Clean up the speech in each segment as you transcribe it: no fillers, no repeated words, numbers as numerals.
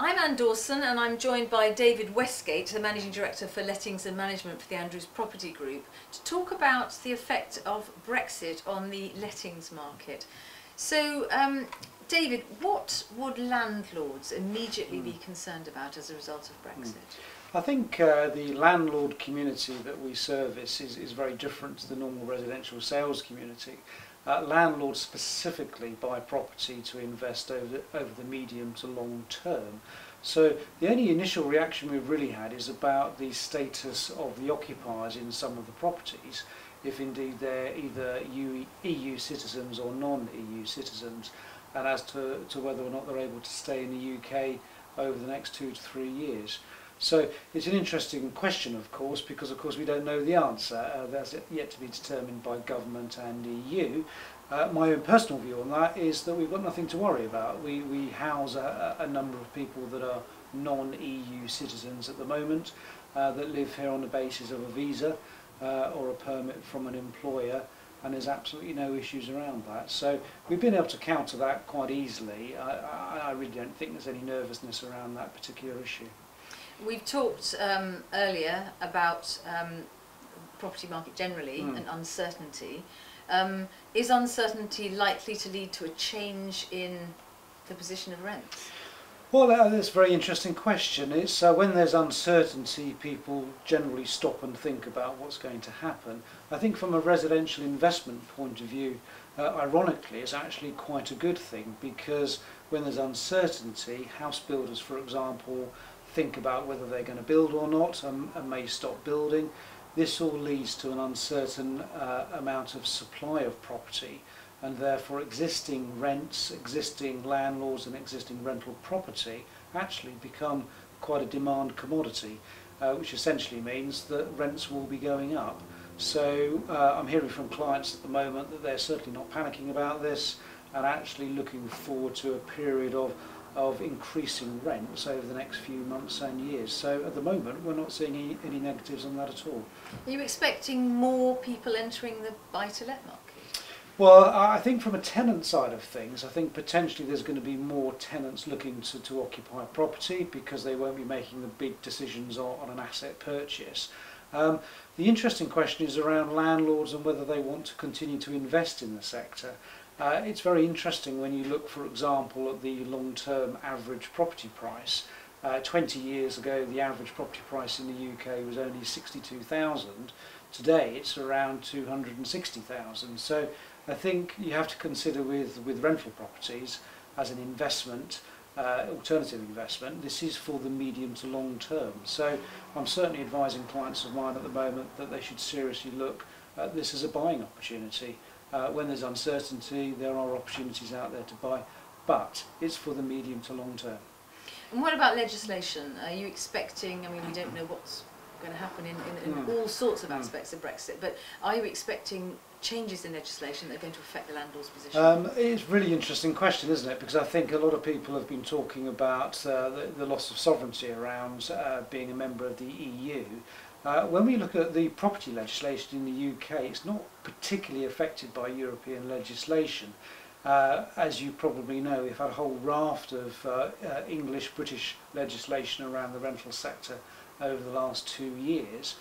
I'm Anne Dawson and I'm joined by David Westgate, the Managing Director for Lettings and Management for the Andrews Property Group, to talk about the effect of Brexit on the lettings market. So, David, what would landlords immediately be concerned about as a result of Brexit? I think the landlord community that we service is very different to the normal residential sales community. Landlords specifically buy property to invest over the medium to long term. So the only initial reaction we've really had is about the status of the occupiers in some of the properties, if indeed they're either EU citizens or non-EU citizens, and as to whether or not they're able to stay in the UK over the next 2 to 3 years. So it's an interesting question, of course, because of course we don't know the answer. That's yet to be determined by government and EU. My own personal view on that is that we've got nothing to worry about. We house a number of people that are non-EU citizens at the moment that live here on the basis of a visa or a permit from an employer, and there's absolutely no issues around that. So we've been able to counter that quite easily. I really don't think there's any nervousness around that particular issue. We've talked earlier about property market generally and uncertainty. Is uncertainty likely to lead to a change in the position of rents? Well, that's a very interesting question. It's when there's uncertainty, people generally stop and think about what's going to happen. I think from a residential investment point of view, ironically, it's actually quite a good thing, because when there's uncertainty, house builders, for example, think about whether they're going to build or not and may stop building. This all leads to an uncertain amount of supply of property, and therefore existing rents, existing landlords and existing rental property actually become quite a demand commodity, which essentially means that rents will be going up. So I'm hearing from clients at the moment that they're certainly not panicking about this and actually looking forward to a period of increasing rents over the next few months and years. So at the moment we're not seeing any negatives on that at all. Are you expecting more people entering the buy-to-let market? Well, I think from a tenant side of things, I think potentially there's going to be more tenants looking to occupy property, because they won't be making the big decisions on an asset purchase. The interesting question is around landlords and whether they want to continue to invest in the sector. It's very interesting when you look, for example, at the long-term average property price. 20 years ago, the average property price in the UK was only £62,000. Today, it's around £260,000. So I think you have to consider with rental properties as an investment, alternative investment, this is for the medium to long term. So I'm certainly advising clients of mine at the moment that they should seriously look at this as a buying opportunity. When there's uncertainty, there are opportunities out there to buy, but it's for the medium to long term. And what about legislation? Are you expecting, I mean, we don't know what's going to happen in all sorts of aspects of Brexit, but are you expecting changes in legislation that are going to affect the landlord's position? It's a really interesting question, isn't it? Because I think a lot of people have been talking about the loss of sovereignty around being a member of the EU. When we look at the property legislation in the UK, it's not particularly affected by European legislation. As you probably know, we've had a whole raft of English, British legislation around the rental sector over the last 2 years.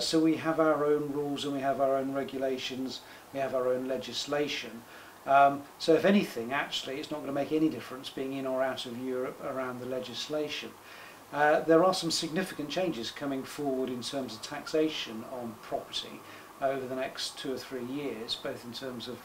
So we have our own rules and we have our own regulations, we have our own legislation. So if anything, actually, it's not going to make any difference being in or out of Europe around the legislation. There are some significant changes coming forward in terms of taxation on property over the next 2 or 3 years, both in terms of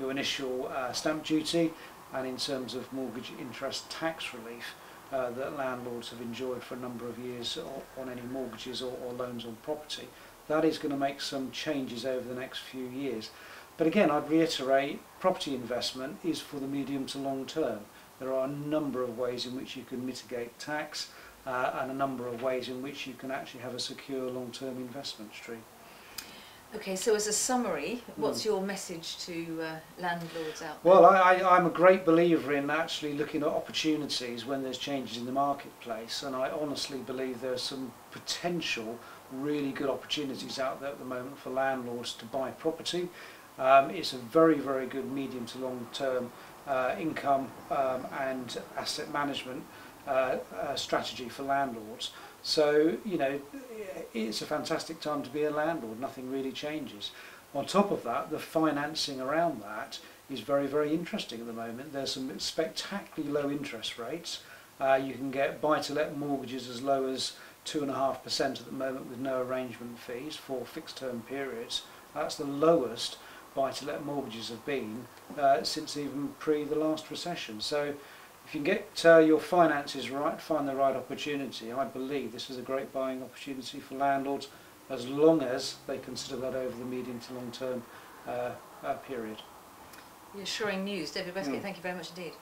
your initial stamp duty and in terms of mortgage interest tax relief that landlords have enjoyed for a number of years on any mortgages or loans on property. That is going to make some changes over the next few years. But again, I'd reiterate, property investment is for the medium to long term. There are a number of ways in which you can mitigate tax and a number of ways in which you can actually have a secure long-term investment stream. Okay, so as a summary, what's your message to landlords out there? Well, I'm a great believer in actually looking at opportunities when there's changes in the marketplace, and I honestly believe there's some potential really good opportunities out there at the moment for landlords to buy property. It's a very, very good medium to long-term income and asset management strategy for landlords. So, you know, it's a fantastic time to be a landlord, nothing really changes. On top of that, the financing around that is very, very interesting at the moment. There's some spectacularly low interest rates. You can get buy-to-let mortgages as low as 2.5% at the moment with no arrangement fees for fixed-term periods. That's the lowest buy-to-let mortgages have been since even pre the last recession. So if you can get your finances right, find the right opportunity, I believe this is a great buying opportunity for landlords as long as they consider that over the medium to long term period. Reassuring news. David Westgate, thank you very much indeed.